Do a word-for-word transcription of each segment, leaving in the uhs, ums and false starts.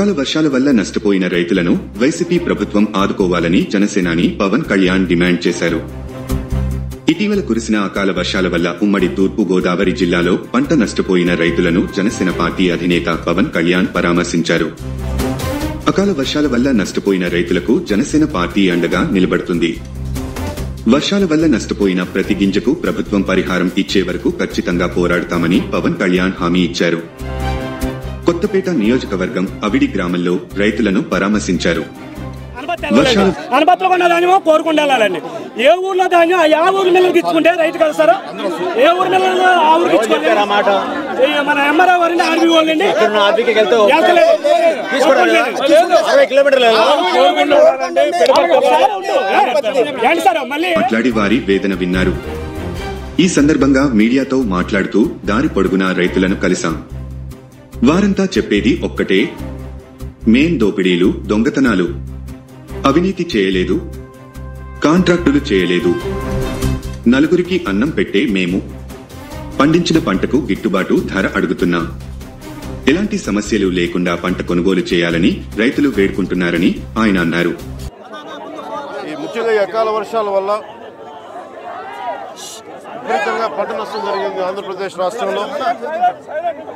అకాల వర్షాల వల్ల నష్టపోయిన రైతులను వైసీపీ ప్రభుత్వం ఆదుకోవాలని జనసేనాని పవన్ కళ్యాణ్ డిమాండ్ చేశారు. ఇటీవల కురిసిన అకాల వర్షాల వల్ల ఉమ్మడి తూర్పు గోదావరి జిల్లాలో పంట నష్టపోయిన రైతులను జనసేన పార్టీ అధినేత పవన్ కళ్యాణ్ పరామర్శించారు. అకాల వర్షాల వల్ల నష్టపోయిన రైతులకు జనసేన పార్టీ అండగా నిలబడుతుంది. వర్షాల వల్ల నష్టపోయిన ప్రతి గింజకు ప్రభుత్వం పరిహారం ఇచ్చే వరకు ఖచ్చితంగా పోరాడతామని పవన్ కళ్యాణ్ హామీ ఇచ్చారు. కొత్తపేట నియోజకవర్గం అవిడి గ్రామంలో రైతులను పరామర్శించారు. అనుమతులు కొన్న ధాన్యం కోరుకుండా వెళ్ళాలండి. ఏ ఊర్లో ధాన్యం ఆ ఊరి మిల్లులకు ఇచ్చుకుంటే రైతు కదా సార్. ఏ ఊరి మిల్లు ఆ ఊరికి ఇచ్చుకోండి. మన ఎంఆర్ఓ వారిని ఆర్మీ వాళ్ళండి మాట్లాడి వారి వేదన విన్నారు. ఈ సందర్భంగా మీడియాతో మాట్లాడుతూ దారి పొడుగునా రైతులను కలిసాం. వారంతా చెప్పేది ఒక్కటే, మేం దోపిడీలు, దొంగతనాలు, అవినీతి చేయలేదు, కాంట్రాక్టులు చేయలేదు, నలుగురికి అన్నం పెట్టే మేము పండించిన పంటకు గిట్టుబాటు ధర అడుగుతున్నా, ఎలాంటి సమస్యలు లేకుండా పంట కొనుగోలు చేయాలని రైతులు వేడుకుంటున్నారని ఆయన అన్నారు. ఈ ముఖ్యంగా అకాల వర్షాల వల్ల విపరీతంగా పంట నష్టం జరిగింది ఆంధ్రప్రదేశ్ రాష్ట్రంలో.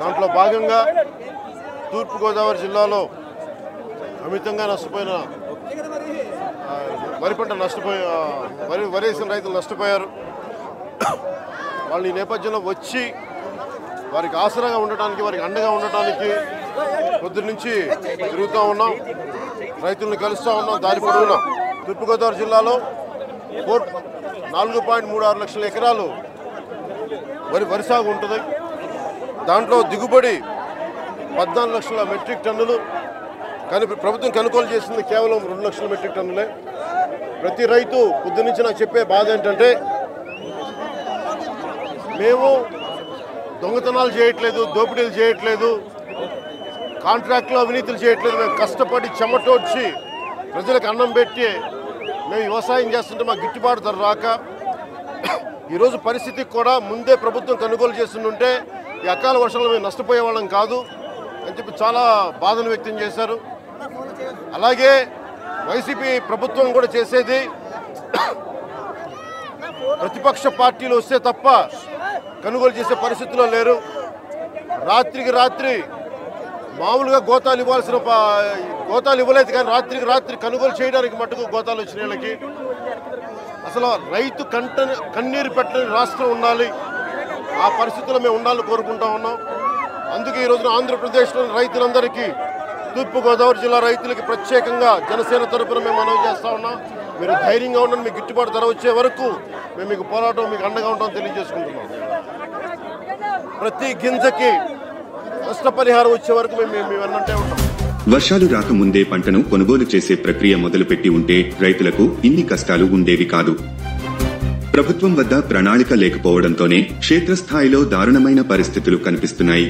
దాంట్లో భాగంగా తూర్పుగోదావరి జిల్లాలో అమితంగా నష్టపోయిన వరి పంట నష్టపోయా వరి వరేసిన రైతులు నష్టపోయారు. వాళ్ళు ఈ నేపథ్యంలో వచ్చి వారికి ఆసరాగా ఉండటానికి, వారికి అండగా ఉండటానికి పొద్దున్న నుంచి తిరుగుతూ ఉన్నాం, రైతులను కలుస్తూ ఉన్నాం, దారి పొడుగునా. తూర్పుగోదావరి జిల్లాలో ఫోర్ నాలుగు పాయింట్ మూడు ఆరు లక్షల ఎకరాలు వరి వరి సాగు ఉంటుంది. దాంట్లో దిగుబడి పద్నాలుగు లక్షల మెట్రిక్ టన్నులు. కానీ ప్రభుత్వం కొనుగోలు చేసింది కేవలం రెండు లక్షల మెట్రిక్ టన్నులే. ప్రతి రైతు పొద్దు నుంచి నాకు చెప్పే బాధ ఏంటంటే, మేము దొంగతనాలు చేయట్లేదు, దోపిడీలు చేయట్లేదు, కాంట్రాక్ట్లో అవినీతులు చేయట్లేదు, మేము కష్టపడి చెమటోడ్చి ప్రజలకు అన్నం పెట్టి మేము వ్యవసాయం చేస్తుంటే మాకు గిట్టుబాటు ధర రాక ఈరోజు పరిస్థితికి కూడా ముందే ప్రభుత్వం కొనుగోలు చేస్తుంటే ఈ అకాల వర్షాలు మేము నష్టపోయేవాళ్ళం కాదు అని చెప్పి చాలా బాధను వ్యక్తం చేశారు. అలాగే వైసీపీ ప్రభుత్వం కూడా చేసేది, ప్రతిపక్ష పార్టీలు వస్తే తప్ప కొనుగోలు చేసే పరిస్థితుల్లో లేరు. రాత్రికి రాత్రి మామూలుగా గోతాలు ఇవ్వాల్సిన గోతాలు ఇవ్వలేదు, కానీ రాత్రికి రాత్రి కొనుగోలు చేయడానికి మటుకు గోతాలు వచ్చిన వాళ్ళకి అసలు రైతు కంట కన్నీరు పెట్టని రాష్ట్రం ఉండాలి, ఆ పరిస్థితుల్లో మేము ఉండాలని కోరుకుంటా ఉన్నాం. అందుకే ఈరోజున ఆంధ్రప్రదేశ్లోని రైతులందరికీ, తూర్పుగోదావరి జిల్లా రైతులకి ప్రత్యేకంగా జనసేన తరఫున మేము మనవి చేస్తూ ఉన్నాం. మీరు ధైర్యంగా ఉండండి, మీకు గిట్టుబాటు ధర వచ్చే వరకు మేము మీకు పోరాటం, మీకు అండగా ఉంటామని తెలియజేసుకుంటున్నాం. ప్రతి గింజకి నష్టపరిహారం వచ్చే వరకు మేము మేము అన్నంటే ఉంటాం. వర్షాలు రాకముందే పంటను కొనుగోలు చేసే ప్రక్రియ మొదలుపెట్టి ఉంటే రైతులకు ఇన్ని కష్టాలు ఉండేవి కాదు. ప్రభుత్వం వద్ద ప్రణాళిక లేకపోవడంతోనే క్షేత్రస్థాయిలో దారుణమైన పరిస్థితులు కనిపిస్తున్నాయి.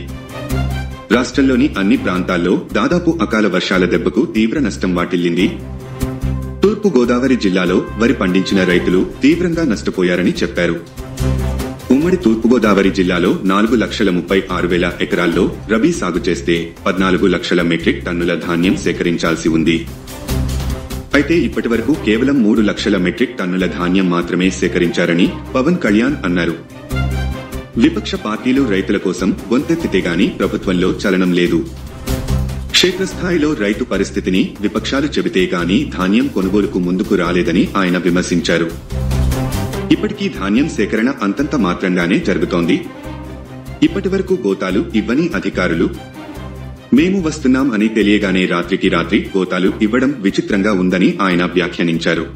రాష్ట్రంలోని అన్ని ప్రాంతాల్లో దాదాపు అకాల వర్షాల దెబ్బకు తీవ్ర నష్టం వాటిల్లింది. తూర్పుగోదావరి జిల్లాలో వరి పండించిన రైతులు తీవ్రంగా నష్టపోయారని చెప్పారు. ఉమ్మడి తూర్పుగోదావరి జిల్లాలో నాలుగు లక్షల ముప్పై ఆరు వేల ఎకరాల్లో రబీ సాగు చేస్తే పద్నాలుగు లక్షల మెట్రిక్ టన్నుల ధాన్యం సేకరించాల్సి ఉంది. అయితే ఇప్పటి వరకు కేవలం మూడు లక్షల మెట్రిక్ టన్నుల ధాన్యం మాత్రమే సేకరించారని పవన్ కళ్యాణ్ అన్నారు. విపక్ష పార్టీలు రైతుల కోసం గొంతెత్తితే గాని ప్రభుత్వంలో చలనం లేదు. క్షేత్రస్థాయిలో రైతు పరిస్థితిని విపక్షాలు చెబితే గాని ధాన్యం కొనుగోలుకు ముందుకు రాలేదని ఆయన విమర్శించారు. ఇప్పటికీ ధాన్యం సేకరణ అంతంత మాత్రంగానే జరుగుతోంది. ఇప్పటి వరకు గోతాలు ఇవ్వని అధికారులు మేము వస్తున్నాం అని తెలియగానే రాత్రికి రాత్రి గోతాలు ఇవ్వడం విచిత్రంగా ఉందని ఆయన వ్యాఖ్యానించారు.